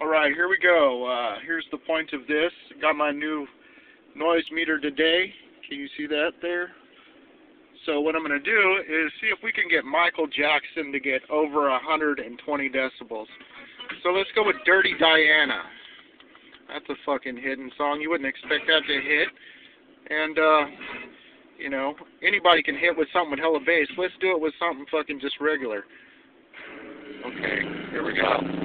Alright, here we go. Here's the point of this. Got my new noise meter today. Can you see that there? So what I'm going to do is see if we can get Michael Jackson to get over 120 decibels. So let's go with Dirty Diana. That's a fucking hidden song. You wouldn't expect that to hit. And, you know, anybody can hit with something with hella bass. Let's do it with something fucking just regular. Okay, here we go.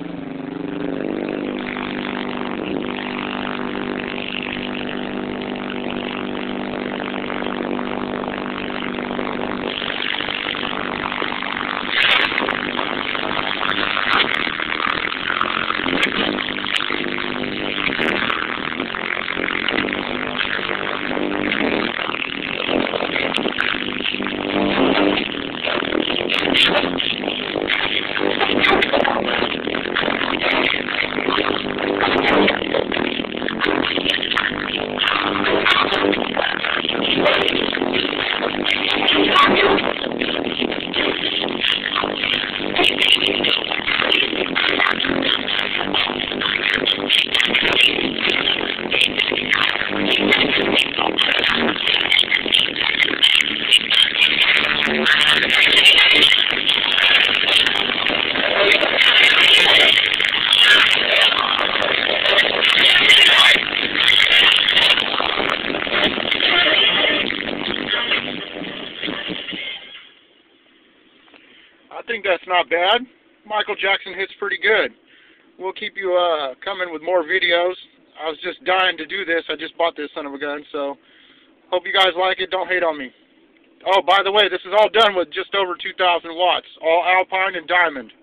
I think that's not bad. Michael Jackson hits pretty good. We'll keep you coming with more videos. I was just dying to do this. I just bought this son of a gun, so hope you guys like it. Don't hate on me. Oh, by the way, this is all done with just over 2,000 watts, all Alpine and Diamond.